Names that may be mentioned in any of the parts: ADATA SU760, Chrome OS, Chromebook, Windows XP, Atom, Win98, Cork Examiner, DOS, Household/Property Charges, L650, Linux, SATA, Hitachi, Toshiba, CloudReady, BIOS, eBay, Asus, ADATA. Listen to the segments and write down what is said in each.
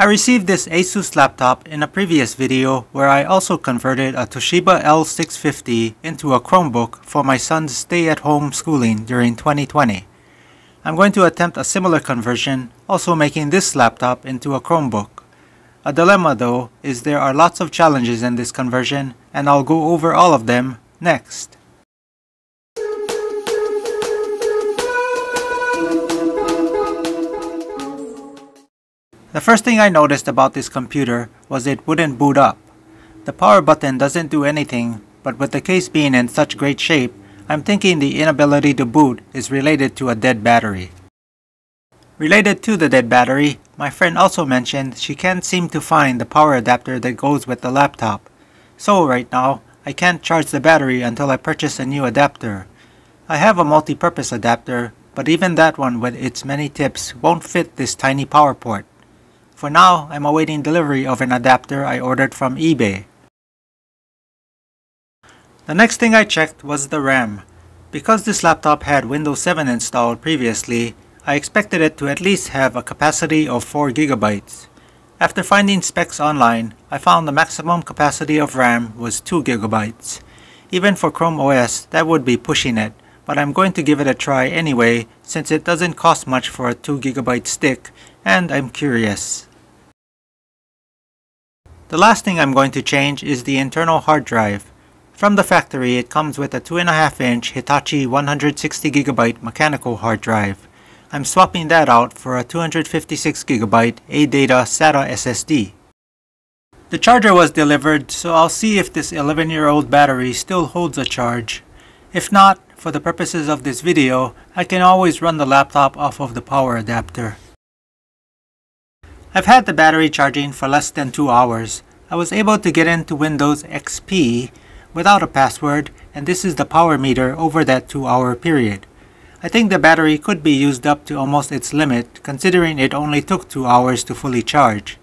I received this Asus laptop in a previous video where I also converted a Toshiba L650 into a Chromebook for my son's stay-at-home schooling during 2020. I'm going to attempt a similar conversion, also making this laptop into a Chromebook. A dilemma though is there are lots of challenges in this conversion, and I'll go over all of them next. The first thing I noticed about this computer was it wouldn't boot up. The power button doesn't do anything, but with the case being in such great shape, I'm thinking the inability to boot is related to a dead battery. Related to the dead battery, my friend also mentioned she can't seem to find the power adapter that goes with the laptop. So right now, I can't charge the battery until I purchase a new adapter. I have a multi-purpose adapter, but even that one with its many tips won't fit this tiny power port. For now, I'm awaiting delivery of an adapter I ordered from eBay. The next thing I checked was the RAM. Because this laptop had Windows 7 installed previously, I expected it to at least have a capacity of 4 GB. After finding specs online, I found the maximum capacity of RAM was 2 GB. Even for Chrome OS, that would be pushing it, but I'm going to give it a try anyway since it doesn't cost much for a 2 GB stick and I'm curious. The last thing I'm going to change is the internal hard drive. From the factory, it comes with a 2.5 inch Hitachi 160 GB mechanical hard drive. I'm swapping that out for a 256 GB ADATA SATA SSD. The charger was delivered, so I'll see if this 11-year-old battery still holds a charge. If not, for the purposes of this video, I can always run the laptop off of the power adapter. I've had the battery charging for less than 2 hours. I was able to get into Windows XP without a password, and this is the power meter over that 2-hour period. I think the battery could be used up to almost its limit, considering it only took 2 hours to fully charge.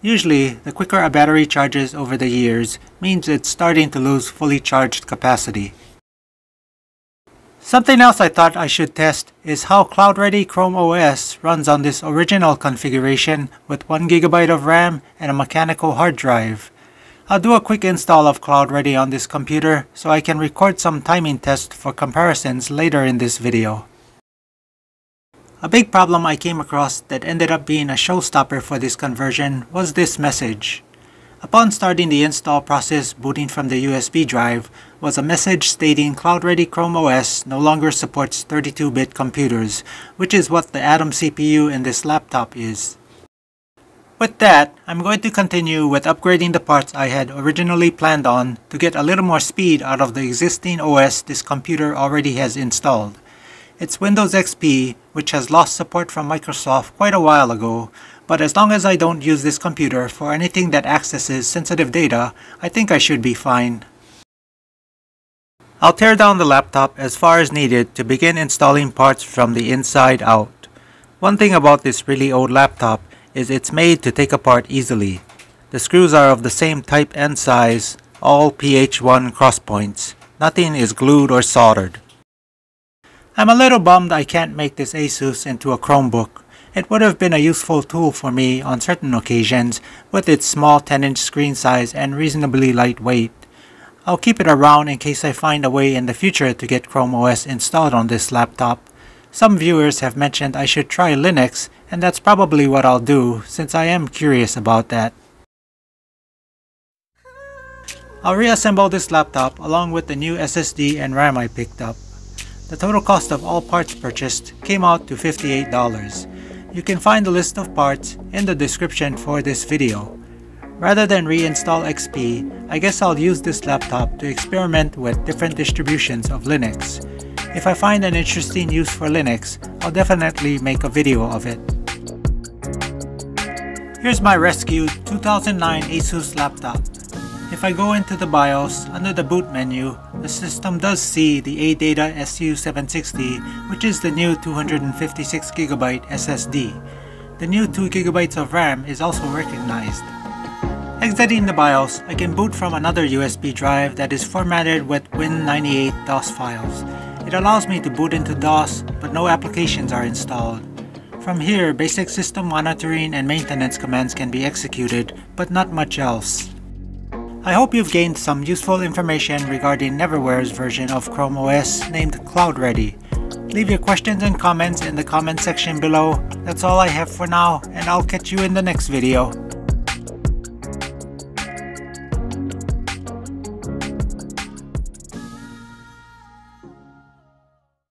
Usually, the quicker a battery charges over the years means it's starting to lose fully charged capacity. Something else I thought I should test is how CloudReady Chrome OS runs on this original configuration with 1 GB of RAM and a mechanical hard drive. I'll do a quick install of CloudReady on this computer so I can record some timing tests for comparisons later in this video. A big problem I came across that ended up being a showstopper for this conversion was this message. Upon starting the install process, booting from the USB drive was a message stating CloudReady Chrome OS no longer supports 32-bit computers, which is what the Atom CPU in this laptop is. With that, I'm going to continue with upgrading the parts I had originally planned on to get a little more speed out of the existing OS this computer already has installed. It's Windows XP, which has lost support from Microsoft quite a while ago, but as long as I don't use this computer for anything that accesses sensitive data, I think I should be fine. I'll tear down the laptop as far as needed to begin installing parts from the inside out. One thing about this really old laptop is it's made to take apart easily. The screws are of the same type and size, all PH1 crosspoints. Nothing is glued or soldered. I'm a little bummed I can't make this Asus into a Chromebook. It would have been a useful tool for me on certain occasions with its small 10-inch screen size and reasonably lightweight. I'll keep it around in case I find a way in the future to get Chrome OS installed on this laptop. Some viewers have mentioned I should try Linux, and that's probably what I'll do since I am curious about that. I'll reassemble this laptop along with the new SSD and RAM I picked up. The total cost of all parts purchased came out to $58. You can find the list of parts in the description for this video. Rather than reinstall XP, I guess I'll use this laptop to experiment with different distributions of Linux. If I find an interesting use for Linux, I'll definitely make a video of it. Here's my rescued 2009 Asus laptop. If I go into the BIOS, under the boot menu, the system does see the ADATA SU760, which is the new 256 GB SSD. The new 2 GB of RAM is also recognized. Exiting the BIOS, I can boot from another USB drive that is formatted with Win98 DOS files. It allows me to boot into DOS, but no applications are installed. From here, basic system monitoring and maintenance commands can be executed, but not much else. I hope you've gained some useful information regarding Neverware's version of Chrome OS named CloudReady. Leave your questions and comments in the comment section below. That's all I have for now, and I'll catch you in the next video.